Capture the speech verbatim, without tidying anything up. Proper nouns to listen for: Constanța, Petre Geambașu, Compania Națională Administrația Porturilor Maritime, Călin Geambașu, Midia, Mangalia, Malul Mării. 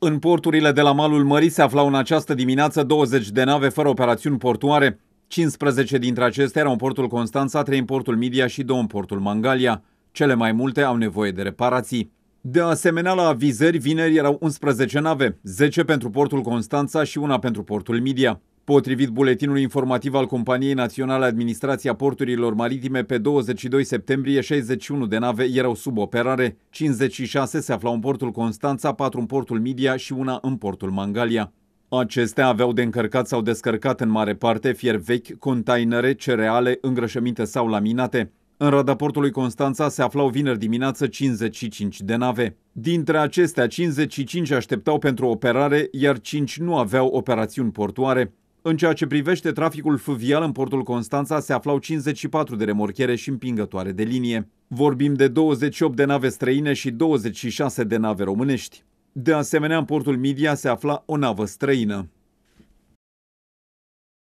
În porturile de la Malul Mării se aflau în această dimineață douăzeci de nave fără operațiuni portuare. cincisprezece dintre acestea erau în portul Constanța, trei în portul Midia și două în portul Mangalia. Cele mai multe au nevoie de reparații. De asemenea, la avizări, vineri erau unsprezece nave, zece pentru portul Constanța și una pentru portul Midia. Potrivit buletinului informativ al Companiei Naționale Administrația Porturilor Maritime, pe douăzeci și doi septembrie, șaizeci și unu de nave erau sub operare, cincizeci și șase se aflau în portul Constanța, patru în portul Midia și una în portul Mangalia. Acestea aveau de încărcat sau descărcat în mare parte fier vechi, containere, cereale, îngrășăminte sau laminate. În rada portului Constanța se aflau vineri dimineață cincizeci și cinci de nave. Dintre acestea, cincizeci și cinci așteptau pentru operare, iar cinci nu aveau operațiuni portuare. În ceea ce privește traficul fluvial, în portul Constanța se aflau cincizeci și patru de remorchere și împingătoare de linie. Vorbim de douăzeci și opt de nave străine și douăzeci și șase de nave românești. De asemenea, în portul Midia se afla o navă străină.